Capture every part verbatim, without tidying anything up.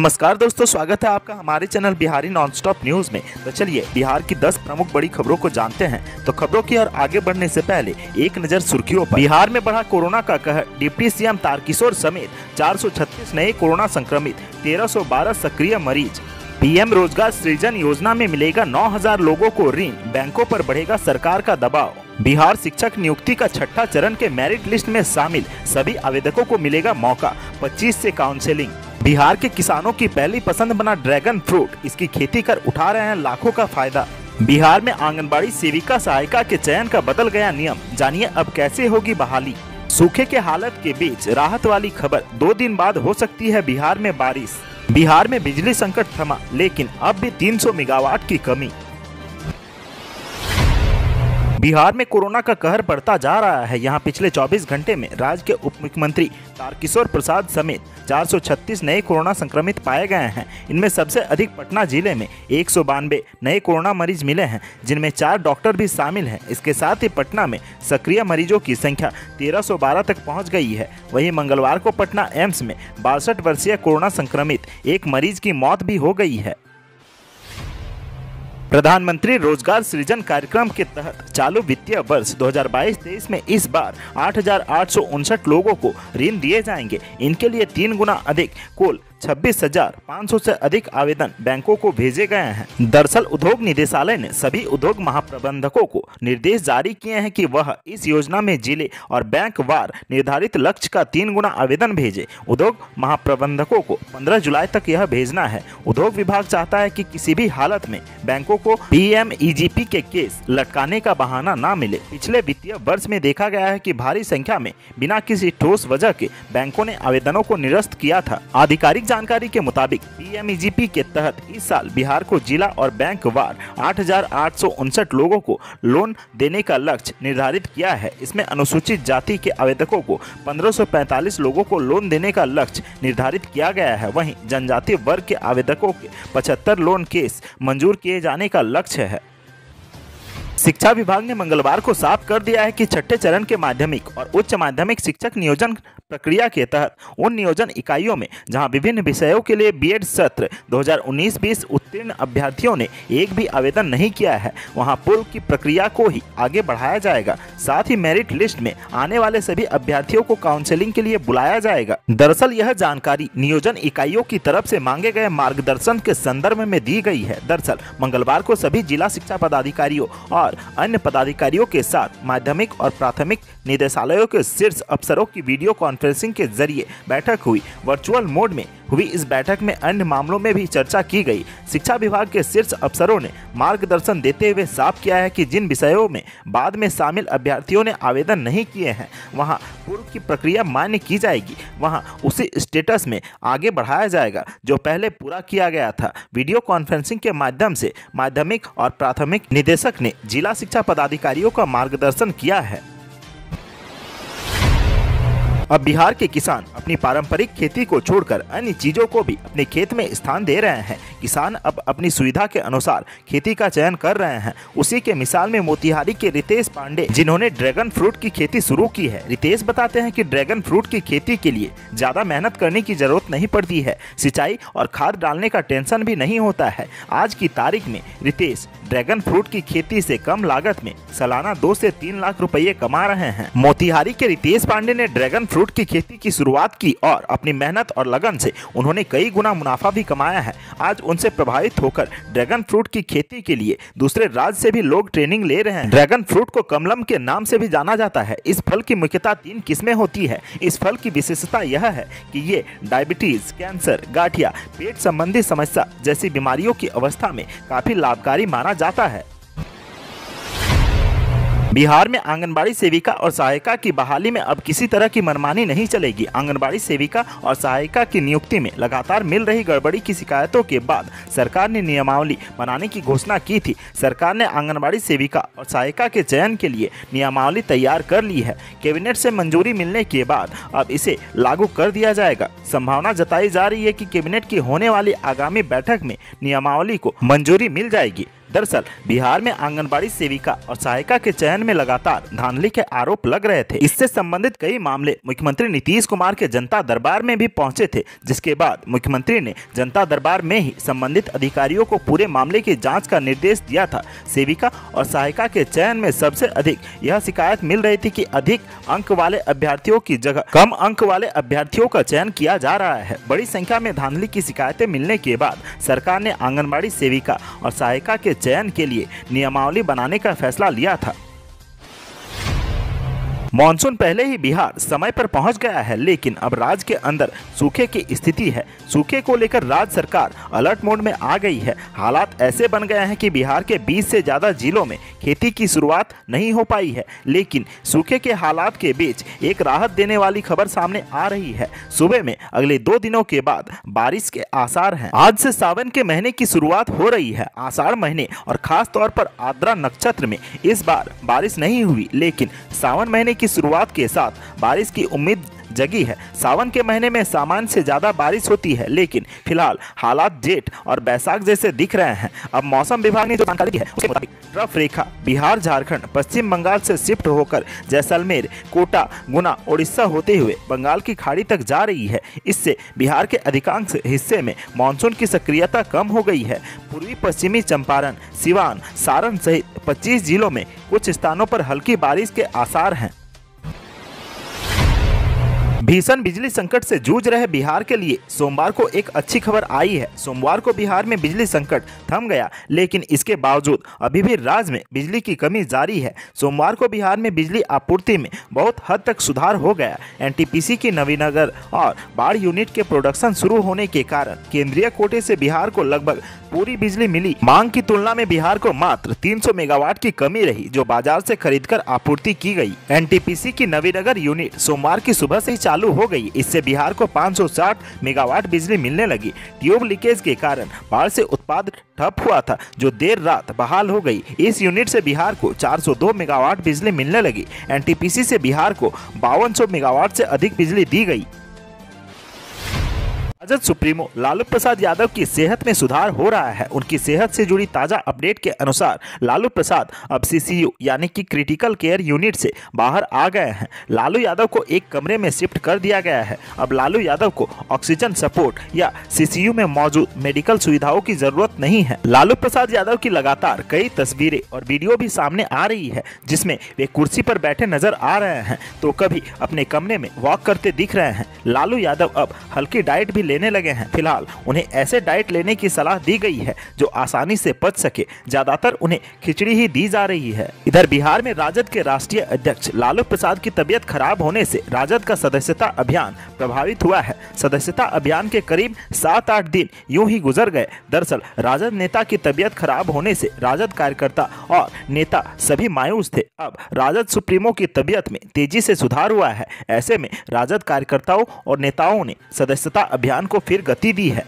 नमस्कार दोस्तों, स्वागत है आपका हमारे चैनल बिहारी नॉनस्टॉप न्यूज में। तो चलिए बिहार की दस प्रमुख बड़ी खबरों को जानते हैं। तो खबरों की ओर आगे बढ़ने से पहले एक नजर सुर्खियों पर। बिहार में बढ़ा कोरोना का कहर, डिप्टी सीएम तारकिशोर समेत चार सौ छत्तीस नए कोरोना संक्रमित, तेरह सौ बारह सक्रिय मरीज। पीएम रोजगार सृजन योजना में मिलेगा नौ हज़ार लोगों को ऋण, बैंकों पर बढ़ेगा सरकार का दबाव। बिहार शिक्षक नियुक्ति का छठा चरण के मेरिट लिस्ट में शामिल, सभी आवेदकों को मिलेगा मौका, पच्चीस से काउंसिलिंग। बिहार के किसानों की पहली पसंद बना ड्रैगन फ्रूट, इसकी खेती कर उठा रहे हैं लाखों का फायदा। बिहार में आंगनबाड़ी सेविका सहायिका के चयन का बदल गया नियम, जानिए अब कैसे होगी बहाली। सूखे के हालत के बीच राहत वाली खबर, दो दिन बाद हो सकती है बिहार में बारिश। बिहार में बिजली संकट थमा, लेकिन अब भी तीन सौ मेगावाट की कमी। बिहार में कोरोना का कहर बढ़ता जा रहा है। यहां पिछले चौबीस घंटे में राज्य के उप मुख्यमंत्री तारकिशोर प्रसाद समेत चार सौ छत्तीस नए कोरोना संक्रमित पाए गए हैं। इनमें सबसे अधिक पटना जिले में एक सौ बानवे नए कोरोना मरीज मिले हैं, जिनमें चार डॉक्टर भी शामिल हैं। इसके साथ ही पटना में सक्रिय मरीजों की संख्या तेरह सौ बारह तक पहुंच गई है। वहीं मंगलवार को पटना एम्स में बासठ वर्षीय कोरोना संक्रमित एक मरीज की मौत भी हो गई है। प्रधानमंत्री रोजगार सृजन कार्यक्रम के तहत चालू वित्तीय वर्ष दो हज़ार बाईस तेईस में इस बार आठ हजार आठ सौ उनसठ लोगों को ऋण दिए जाएंगे। इनके लिए तीन गुना अधिक कुल छब्बीस हजार पाँच सौ से अधिक आवेदन बैंकों को भेजे गए हैं। दरअसल उद्योग निदेशालय ने सभी उद्योग महाप्रबंधकों को निर्देश जारी किए हैं कि वह इस योजना में जिले और बैंक वार निर्धारित लक्ष्य का तीन गुना आवेदन भेजे। उद्योग महाप्रबंधकों को पंद्रह जुलाई तक यह भेजना है। उद्योग विभाग चाहता है कि किसी भी हालत में बैंकों को पीएमईजीपी के केस लटकाने का बहाना न मिले। पिछले वित्तीय वर्ष में देखा गया है कि भारी संख्या में बिना किसी ठोस वजह के बैंकों ने आवेदनों को निरस्त किया था। आधिकारिक जानकारी के मुताबिक पीएमईजीपी के तहत इस साल बिहार को जिला और बैंक वार आठ हजार आठ सौ उनसठ लोगों को लोन देने का लक्ष्य निर्धारित किया है। इसमें अनुसूचित जाति के आवेदकों को पंद्रह सौ पैंतालीस लोगों को लोन देने का लक्ष्य निर्धारित किया गया है। वहीं जनजातीय वर्ग के आवेदकों के पचहत्तर लोन केस मंजूर किए जाने का लक्ष्य है। शिक्षा विभाग ने मंगलवार को साफ कर दिया है कि छठे चरण के माध्यमिक और उच्च माध्यमिक शिक्षक नियोजन प्रक्रिया के तहत उन नियोजन इकाइयों में जहां विभिन्न विषयों के लिए बीएड सत्र दो हज़ार उन्नीस बीस उत्तीर्ण अभ्यर्थियों ने एक भी आवेदन नहीं किया है, वहां पूर्व की प्रक्रिया को ही आगे बढ़ाया जाएगा। साथ ही मेरिट लिस्ट में आने वाले सभी अभ्यर्थियों को काउंसिलिंग के लिए बुलाया जाएगा। दरअसल यह जानकारी नियोजन इकाइयों की तरफ से मांगे गए मार्गदर्शन के संदर्भ में दी गई है। दरअसल मंगलवार को सभी जिला शिक्षा पदाधिकारियों और अन्य पदाधिकारियों के साथ माध्यमिक और प्राथमिक निदेशालयों के शीर्ष अफसरों की वीडियो कॉन्फ्रेंसिंग के जरिए बैठक हुई। वर्चुअल मोड में हुई इस बैठक में अन्य मामलों में भी चर्चा की गई। शिक्षा विभाग के शीर्ष अफसरों ने मार्गदर्शन देते हुए साफ किया है कि जिन विषयों में बाद में शामिल अभ्यर्थियों ने आवेदन नहीं किए हैं, वहां पूर्व की प्रक्रिया मान्य की जाएगी, वहां उसी स्टेटस में आगे बढ़ाया जाएगा जो पहले पूरा किया गया था। वीडियो कॉन्फ्रेंसिंग के माध्यम से माध्यमिक और प्राथमिक निदेशक ने जिला शिक्षा पदाधिकारियों का मार्गदर्शन किया है। अब बिहार के किसान अपनी पारंपरिक खेती को छोड़कर अन्य चीजों को भी अपने खेत में स्थान दे रहे हैं। किसान अब अपनी सुविधा के अनुसार खेती का चयन कर रहे हैं। उसी के मिसाल में मोतिहारी के रितेश पांडे, जिन्होंने ड्रैगन फ्रूट की खेती शुरू की है। रितेश बताते हैं कि ड्रैगन फ्रूट की खेती के लिए ज्यादा मेहनत करने की जरूरत नहीं पड़ती है, सिंचाई और खाद डालने का टेंशन भी नहीं होता है। आज की तारीख में रितेश ड्रैगन फ्रूट की खेती से कम लागत में सालाना दो से तीन लाख रुपए कमा रहे हैं। मोतिहारी के रितेश पांडे ने ड्रैगन फ्रूट की खेती की शुरुआत की और अपनी मेहनत और लगन से उन्होंने कई गुना मुनाफा भी कमाया है। आज उनसे प्रभावित होकर ड्रैगन फ्रूट की खेती के लिए दूसरे राज्य से भी लोग ट्रेनिंग ले रहे हैं। ड्रैगन फ्रूट को कमलम के नाम से भी जाना जाता है। इस फल की मुख्यतः तीन किस्में होती है। इस फल की विशेषता यह है कि ये डायबिटीज, कैंसर, गाठिया, पेट संबंधी समस्या जैसी बीमारियों की अवस्था में काफी लाभकारी माना जाता है। बिहार में आंगनबाड़ी सेविका और सहायिका की बहाली में अब किसी तरह की मनमानी नहीं चलेगी। आंगनबाड़ी सेविका और सहायिका की नियुक्ति में लगातार मिल रही गड़बड़ी की शिकायतों के बाद सरकार ने नियमावली बनाने की घोषणा की थी। सरकार ने आंगनबाड़ी सेविका और सहायिका के चयन के लिए नियमावली तैयार कर ली है। कैबिनेट से मंजूरी मिलने के बाद अब इसे लागू कर दिया जाएगा। संभावना जताई जा रही है कि कैबिनेट की होने वाली आगामी बैठक में नियमावली को मंजूरी मिल जाएगी। दरअसल बिहार में आंगनबाड़ी सेविका और सहायिका के चयन में लगातार धांधली के आरोप लग रहे थे। इससे संबंधित कई मामले मुख्यमंत्री नीतीश कुमार के जनता दरबार में भी पहुंचे थे, जिसके बाद मुख्यमंत्री ने जनता दरबार में ही संबंधित अधिकारियों को पूरे मामले की जांच का निर्देश दिया था। सेविका और सहायिका के चयन में सबसे अधिक यह शिकायत मिल रही थी कि अधिक अंक वाले अभ्यर्थियों की जगह कम अंक वाले अभ्यर्थियों का चयन किया जा रहा है। बड़ी संख्या में धांधली की शिकायतें मिलने के बाद सरकार ने आंगनबाड़ी सेविका और सहायिका के चयन के लिए नियमावली बनाने का फैसला लिया था। मॉनसून पहले ही बिहार समय पर पहुंच गया है, लेकिन अब राज्य के अंदर सूखे की स्थिति है। सूखे को लेकर राज्य सरकार अलर्ट मोड में आ गई है। हालात ऐसे बन गए हैं कि बिहार के बीस से ज़्यादा जिलों में खेती की शुरुआत नहीं हो पाई है, लेकिन सूखे के हालात के बीच एक राहत देने वाली खबर सामने आ रही है। सूबे में अगले दो दिनों के बाद बारिश के आसार हैं। आज से सावन के महीने की शुरुआत हो रही है। आषाढ़ महीने और खास तौर पर आर्द्रा नक्षत्र में इस बार बारिश नहीं हुई, लेकिन सावन महीने की शुरुआत के साथ बारिश की उम्मीद जगी है। सावन के महीने में सामान्य से ज़्यादा बारिश होती है, लेकिन फिलहाल हालात जेठ और बैसाख जैसे दिख रहे हैं। अब मौसम विभाग ने जो जानकारी दी है उसके मुताबिक ट्रफ रेखा बिहार, झारखंड, पश्चिम बंगाल से शिफ्ट होकर जैसलमेर, कोटा, गुना, उड़ीसा होते हुए बंगाल की खाड़ी तक जा रही है। इससे बिहार के अधिकांश हिस्से में मानसून की सक्रियता कम हो गई है। पूर्वी पश्चिमी चंपारण, सिवान, सारण सहित पच्चीस जिलों में कुछ स्थानों पर हल्की बारिश के आसार हैं। भीषण बिजली संकट से जूझ रहे बिहार के लिए सोमवार को एक अच्छी खबर आई है। सोमवार को बिहार में बिजली संकट थम गया, लेकिन इसके बावजूद अभी भी राज्य में बिजली की कमी जारी है। सोमवार को बिहार में बिजली आपूर्ति में बहुत हद तक सुधार हो गया। एनटीपीसी की नवीनगर और बाढ़ यूनिट के प्रोडक्शन शुरू होने के कारण केंद्रीय कोटे से बिहार को लगभग पूरी बिजली मिली। मांग की तुलना में बिहार को मात्र तीन सौ मेगावाट की कमी रही, जो बाजार से खरीदकर आपूर्ति की गई। एनटीपीसी की नवीनगर यूनिट सोमवार की सुबह से ही चालू हो गई। इससे बिहार को पाँच सौ साठ मेगावाट बिजली मिलने लगी। ट्यूब लीकेज के कारण बाढ़ से उत्पादन ठप हुआ था, जो देर रात बहाल हो गई। इस यूनिट से बिहार को चार सौ दो मेगावाट बिजली मिलने लगी। एनटीपीसी से बिहार को बावन सौ मेगावाट से अधिक बिजली दी गई। राजद सुप्रीमो लालू प्रसाद यादव की सेहत में सुधार हो रहा है। उनकी सेहत से जुड़ी ताज़ा अपडेट के अनुसार लालू प्रसाद अब सीसीयू यानी कि क्रिटिकल केयर यूनिट से बाहर आ गए हैं। लालू यादव को एक कमरे में शिफ्ट कर दिया गया है। अब लालू यादव को ऑक्सीजन सपोर्ट या सीसीयू में मौजूद मेडिकल सुविधाओं की जरूरत नहीं है। लालू प्रसाद यादव की लगातार कई तस्वीरें और वीडियो भी सामने आ रही है, जिसमें वे कुर्सी पर बैठे नजर आ रहे हैं तो कभी अपने कमरे में वॉक करते दिख रहे हैं। लालू यादव अब हल्की डाइट भी लेने लगे हैं। फिलहाल उन्हें ऐसे डाइट लेने की सलाह दी गई है जो आसानी से पच सके। ज्यादातर उन्हें खिचड़ी ही दी जा रही है। इधर बिहार में राजद के राष्ट्रीय अध्यक्ष लालू प्रसाद की तबीयत खराब होने से राजद का सदस्यता अभियान प्रभावित हुआ है। सदस्यता अभियान के करीब सात आठ दिन यूं ही गुजर गए। दरअसल राजद नेता की तबीयत खराब होने से राजद कार्यकर्ता और नेता सभी मायूस थे। अब राजद सुप्रीमो की तबीयत में तेजी से सुधार हुआ है। ऐसे में राजद कार्यकर्ताओं और नेताओं ने सदस्यता अभियान को फिर गति दी है।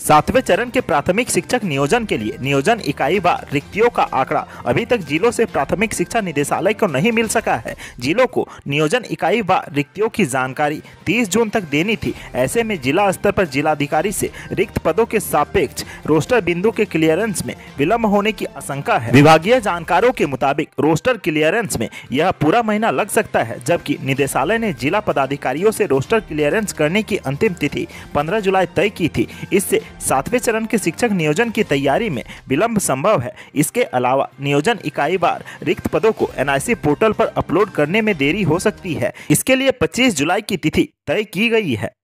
सातवें चरण के प्राथमिक शिक्षक नियोजन के लिए नियोजन इकाई वार रिक्तियों का आंकड़ा अभी तक जिलों से प्राथमिक शिक्षा निदेशालय को नहीं मिल सका है। जिलों को नियोजन इकाई वार रिक्तियों की जानकारी तीस जून तक देनी थी। ऐसे में जिला स्तर पर जिलाधिकारी से रिक्त पदों के सापेक्ष रोस्टर बिंदु के क्लियरेंस में विलम्ब होने की आशंका है। विभागीय जानकारों के मुताबिक रोस्टर क्लियरेंस में यह पूरा महीना लग सकता है, जबकि निदेशालय ने जिला पदाधिकारियों से रोस्टर क्लियरेंस करने की अंतिम तिथि पंद्रह जुलाई तय की थी। इससे सातवें चरण के शिक्षक नियोजन की तैयारी में विलंब संभव है। इसके अलावा नियोजन इकाई बार रिक्त पदों को एनआईसी पोर्टल पर अपलोड करने में देरी हो सकती है। इसके लिए पच्चीस जुलाई की तिथि तय की गई है।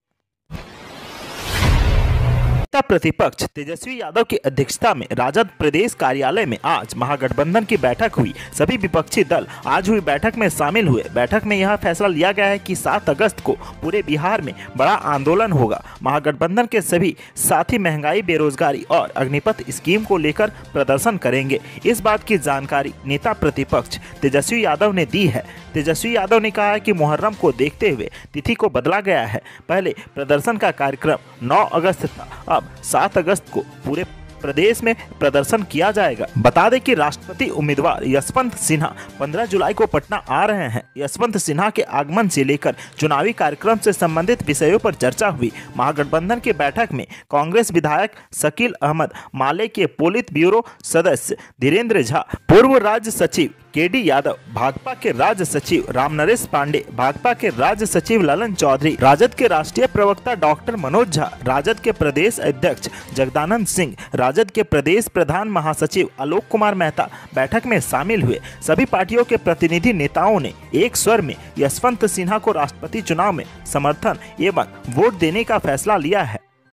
प्रतिपक्ष तेजस्वी यादव की अध्यक्षता में राजद प्रदेश कार्यालय में आज महागठबंधन की बैठक हुई। सभी विपक्षी दल आज हुई बैठक में शामिल हुए। बैठक में यह फैसला लिया गया है कि सात अगस्त को पूरे बिहार में बड़ा आंदोलन होगा। महागठबंधन के सभी साथी महंगाई, बेरोजगारी और अग्निपथ स्कीम को लेकर प्रदर्शन करेंगे। इस बात की जानकारी नेता प्रतिपक्ष तेजस्वी यादव ने दी है। तेजस्वी यादव ने कहा है कि मुहर्रम को देखते हुए तिथि को बदला गया है। पहले प्रदर्शन का कार्यक्रम नौ अगस्त था, अब सात अगस्त को पूरे प्रदेश में प्रदर्शन किया जाएगा। बता दें कि राष्ट्रपति उम्मीदवार यशवंत सिन्हा पंद्रह जुलाई को पटना आ रहे हैं। यशवंत सिन्हा के आगमन से लेकर चुनावी कार्यक्रम से संबंधित विषयों पर चर्चा हुई। महागठबंधन की बैठक में कांग्रेस विधायक शकील अहमद, माले के पोलित ब्यूरो सदस्य धीरेन्द्र झा, पूर्व राज्य सचिव केडी यादव, भाजपा के राज्य सचिव राम नरेश पांडे, भाजपा के राज्य सचिव ललन चौधरी, राजद के राष्ट्रीय प्रवक्ता डॉक्टर मनोज झा, राजद के प्रदेश अध्यक्ष जगदानंद सिंह, राजद के प्रदेश प्रधान महासचिव आलोक कुमार मेहता बैठक में शामिल हुए। सभी पार्टियों के प्रतिनिधि नेताओं ने एक स्वर में यशवंत सिन्हा को राष्ट्रपति चुनाव में समर्थन एवं वोट देने का फैसला लिया है।